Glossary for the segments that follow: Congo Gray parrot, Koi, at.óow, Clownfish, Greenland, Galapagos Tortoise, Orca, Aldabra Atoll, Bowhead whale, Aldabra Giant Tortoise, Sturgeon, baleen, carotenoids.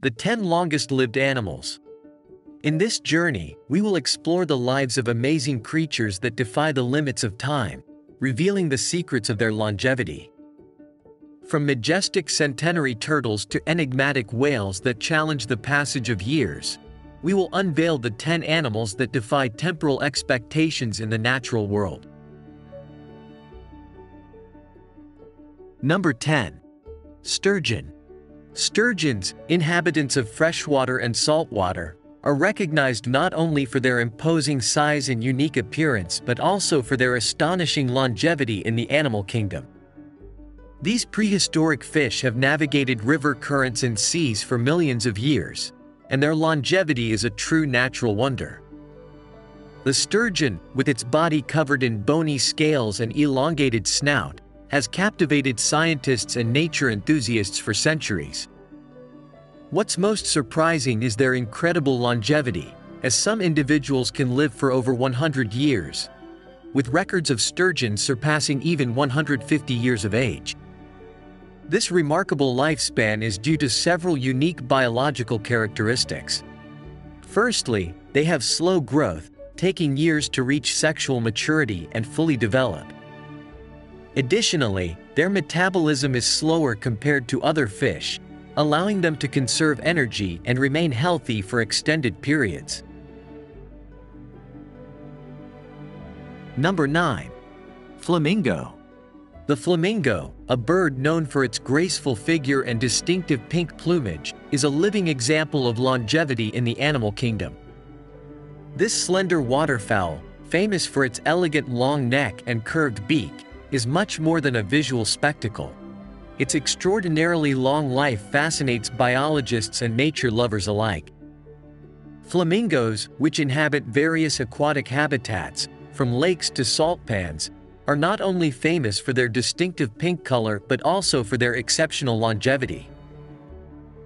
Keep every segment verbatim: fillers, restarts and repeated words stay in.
The ten longest-lived animals. In this journey, we will explore the lives of amazing creatures that defy the limits of time, revealing the secrets of their longevity. From majestic centenary turtles to enigmatic whales that challenge the passage of years, we will unveil the ten animals that defy temporal expectations in the natural world. Number ten. Sturgeon. Sturgeons, inhabitants of freshwater and saltwater, are recognized not only for their imposing size and unique appearance but also for their astonishing longevity in the animal kingdom. These prehistoric fish have navigated river currents and seas for millions of years, and their longevity is a true natural wonder. The sturgeon, with its body covered in bony scales and elongated snout, has captivated scientists and nature enthusiasts for centuries. What's most surprising is their incredible longevity, as some individuals can live for over one hundred years, with records of sturgeons surpassing even one hundred fifty years of age. This remarkable lifespan is due to several unique biological characteristics. Firstly, they have slow growth, taking years to reach sexual maturity and fully develop. Additionally, their metabolism is slower compared to other fish, allowing them to conserve energy and remain healthy for extended periods. Number nine. Flamingo. The flamingo, a bird known for its graceful figure and distinctive pink plumage, is a living example of longevity in the animal kingdom. This slender waterfowl, famous for its elegant long neck and curved beak, is much more than a visual spectacle. Its extraordinarily long life fascinates biologists and nature lovers alike. Flamingos, which inhabit various aquatic habitats, from lakes to salt pans, are not only famous for their distinctive pink color but also for their exceptional longevity.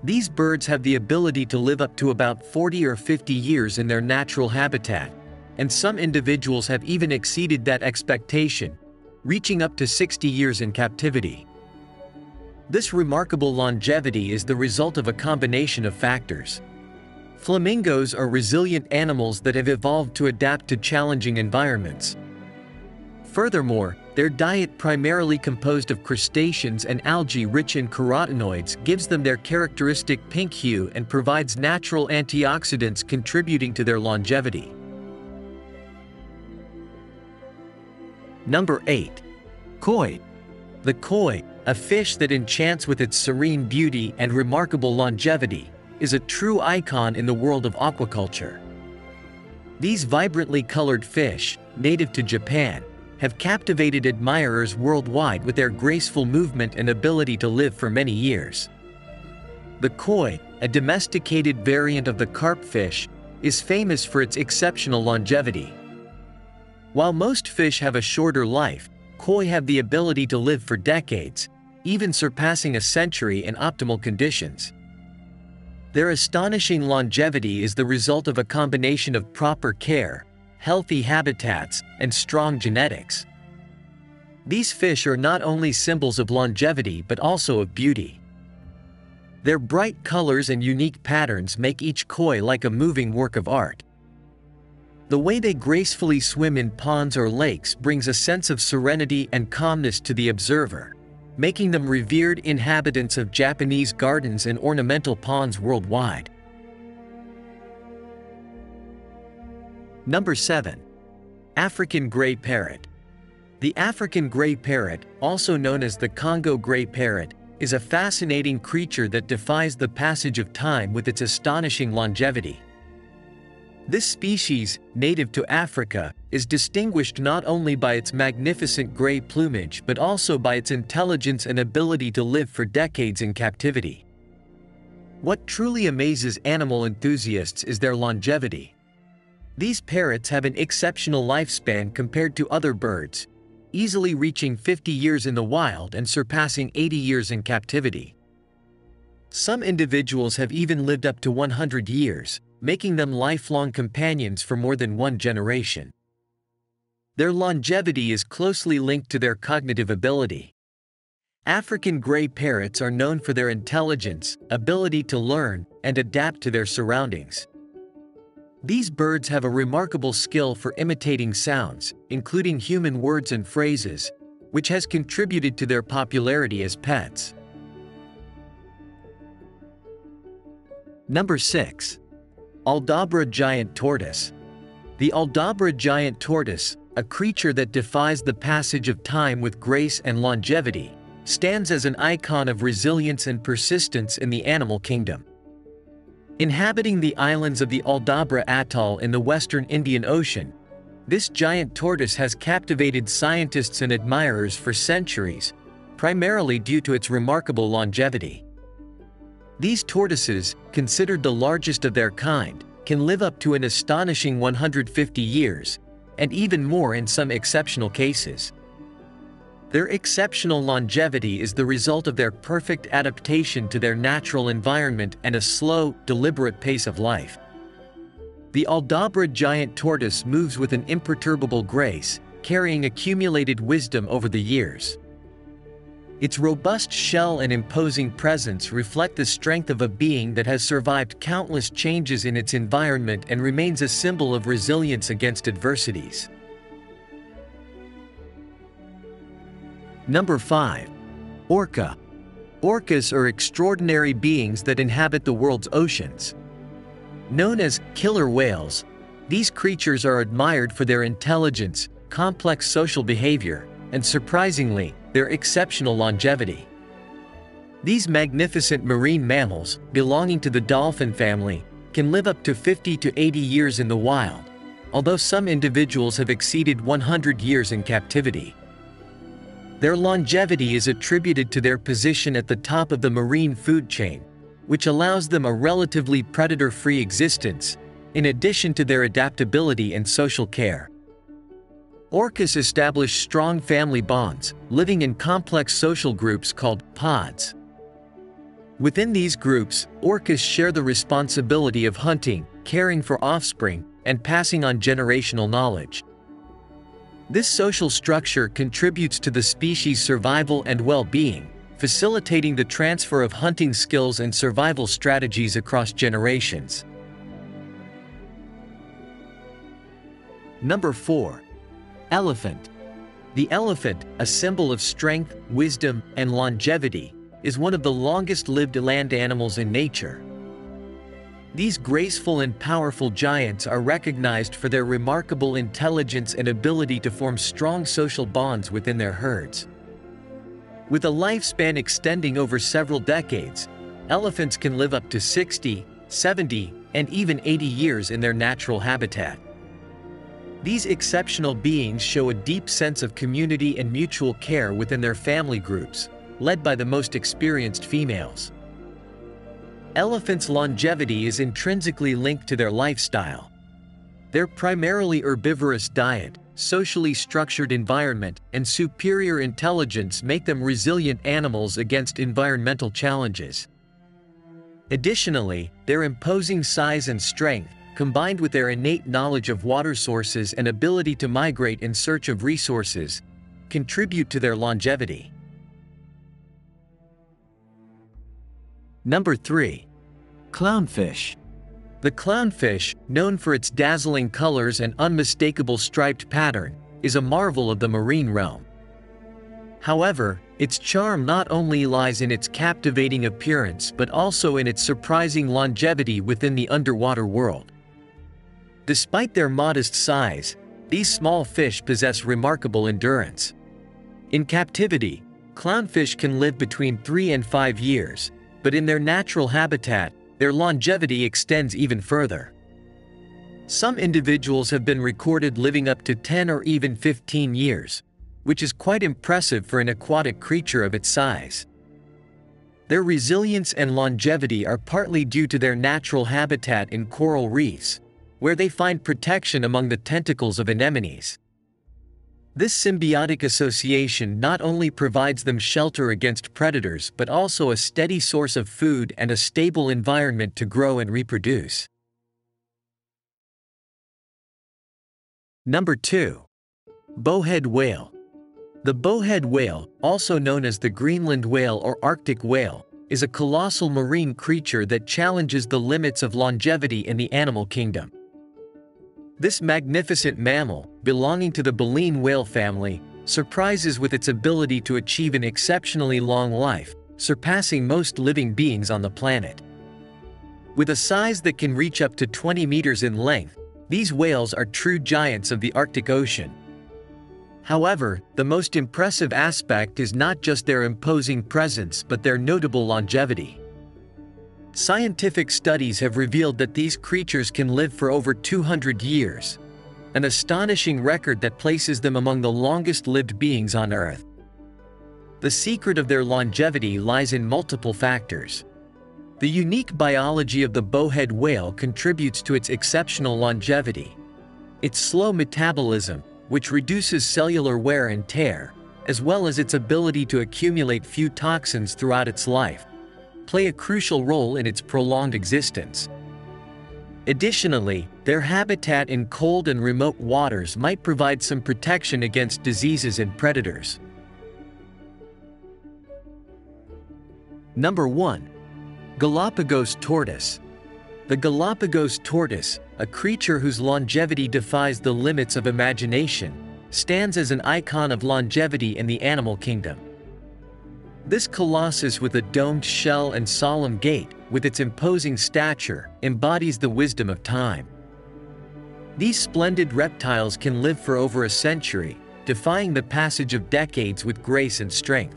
These birds have the ability to live up to about forty or fifty years in their natural habitat, and some individuals have even exceeded that expectation, reaching up to sixty years in captivity. This remarkable longevity is the result of a combination of factors. Flamingos are resilient animals that have evolved to adapt to challenging environments. Furthermore, their diet, primarily composed of crustaceans and algae rich in carotenoids, gives them their characteristic pink hue and provides natural antioxidants contributing to their longevity. Number eight. Koi. The koi, a fish that enchants with its serene beauty and remarkable longevity, is a true icon in the world of aquaculture. These vibrantly colored fish, native to Japan, have captivated admirers worldwide with their graceful movement and ability to live for many years. The koi, a domesticated variant of the carpfish, is famous for its exceptional longevity. While most fish have a shorter life, koi have the ability to live for decades, even surpassing a century in optimal conditions. Their astonishing longevity is the result of a combination of proper care, healthy habitats, and strong genetics. These fish are not only symbols of longevity but also of beauty. Their bright colors and unique patterns make each koi like a moving work of art. The way they gracefully swim in ponds or lakes brings a sense of serenity and calmness to the observer, making them revered inhabitants of Japanese gardens and ornamental ponds worldwide. Number seven. African Gray Parrot. The African Gray Parrot, also known as the Congo Gray Parrot, is a fascinating creature that defies the passage of time with its astonishing longevity. This species, native to Africa, is distinguished not only by its magnificent gray plumage but also by its intelligence and ability to live for decades in captivity. What truly amazes animal enthusiasts is their longevity. These parrots have an exceptional lifespan compared to other birds, easily reaching fifty years in the wild and surpassing eighty years in captivity. Some individuals have even lived up to one hundred years, making them lifelong companions for more than one generation. Their longevity is closely linked to their cognitive ability. African gray parrots are known for their intelligence, ability to learn, and adapt to their surroundings. These birds have a remarkable skill for imitating sounds, including human words and phrases, which has contributed to their popularity as pets. Number six. Aldabra Giant Tortoise. The Aldabra Giant Tortoise, a creature that defies the passage of time with grace and longevity, stands as an icon of resilience and persistence in the animal kingdom. Inhabiting the islands of the Aldabra Atoll in the western Indian Ocean, this giant tortoise has captivated scientists and admirers for centuries, primarily due to its remarkable longevity. These tortoises, considered the largest of their kind, can live up to an astonishing one hundred fifty years, and even more in some exceptional cases. Their exceptional longevity is the result of their perfect adaptation to their natural environment and a slow, deliberate pace of life. The Aldabra giant tortoise moves with an imperturbable grace, carrying accumulated wisdom over the years. Its robust shell and imposing presence reflect the strength of a being that has survived countless changes in its environment and remains a symbol of resilience against adversities. Number five. Orca. Orcas are extraordinary beings that inhabit the world's oceans. Known as killer whales, these creatures are admired for their intelligence, complex social behavior, and surprisingly, their exceptional longevity. These magnificent marine mammals, belonging to the dolphin family, can live up to fifty to eighty years in the wild, although some individuals have exceeded one hundred years in captivity. Their longevity is attributed to their position at the top of the marine food chain, which allows them a relatively predator-free existence, in addition to their adaptability and social care. Orcas establish strong family bonds, living in complex social groups called pods. Within these groups, orcas share the responsibility of hunting, caring for offspring, and passing on generational knowledge. This social structure contributes to the species' survival and well-being, facilitating the transfer of hunting skills and survival strategies across generations. Number four. Elephant. The elephant, a symbol of strength, wisdom, and longevity, is one of the longest-lived land animals in nature. These graceful and powerful giants are recognized for their remarkable intelligence and ability to form strong social bonds within their herds. With a lifespan extending over several decades, elephants can live up to sixty, seventy, and even eighty years in their natural habitat. These exceptional beings show a deep sense of community and mutual care within their family groups, led by the most experienced females. Elephants' longevity is intrinsically linked to their lifestyle. Their primarily herbivorous diet, socially structured environment, and superior intelligence make them resilient animals against environmental challenges. Additionally, their imposing size and strength, combined with their innate knowledge of water sources and ability to migrate in search of resources, contribute to their longevity. Number three. Clownfish. The clownfish, known for its dazzling colors and unmistakable striped pattern, is a marvel of the marine realm. However, its charm not only lies in its captivating appearance but also in its surprising longevity within the underwater world. Despite their modest size, these small fish possess remarkable endurance. In captivity, clownfish can live between three and five years, but in their natural habitat, their longevity extends even further. Some individuals have been recorded living up to ten or even fifteen years, which is quite impressive for an aquatic creature of its size. Their resilience and longevity are partly due to their natural habitat in coral reefs, where they find protection among the tentacles of anemones. This symbiotic association not only provides them shelter against predators but also a steady source of food and a stable environment to grow and reproduce. Number two. Bowhead whale. The bowhead whale, also known as the Greenland whale or Arctic whale, is a colossal marine creature that challenges the limits of longevity in the animal kingdom. This magnificent mammal, belonging to the baleen whale family, surprises with its ability to achieve an exceptionally long life, surpassing most living beings on the planet. With a size that can reach up to twenty meters in length, these whales are true giants of the Arctic Ocean. However, the most impressive aspect is not just their imposing presence but their notable longevity. Scientific studies have revealed that these creatures can live for over two hundred years, an astonishing record that places them among the longest-lived beings on Earth. The secret of their longevity lies in multiple factors. The unique biology of the bowhead whale contributes to its exceptional longevity. Its slow metabolism, which reduces cellular wear and tear, as well as its ability to accumulate few toxins throughout its life, play a crucial role in its prolonged existence. Additionally, their habitat in cold and remote waters might provide some protection against diseases and predators. Number one. Galapagos tortoise. The Galapagos tortoise, a creature whose longevity defies the limits of imagination, stands as an icon of longevity in the animal kingdom. This colossus with a domed shell and solemn gait, with its imposing stature, embodies the wisdom of time. These splendid reptiles can live for over a century, defying the passage of decades with grace and strength.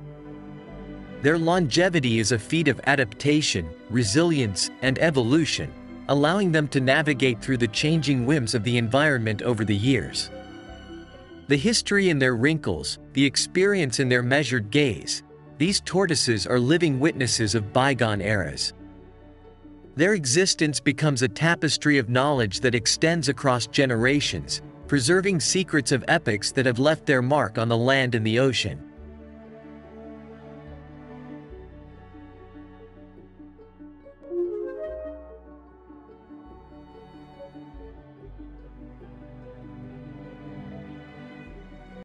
Their longevity is a feat of adaptation, resilience, and evolution, allowing them to navigate through the changing whims of the environment over the years. The history in their wrinkles, the experience in their measured gaze, these tortoises are living witnesses of bygone eras. Their existence becomes a tapestry of knowledge that extends across generations, preserving secrets of epochs that have left their mark on the land and the ocean.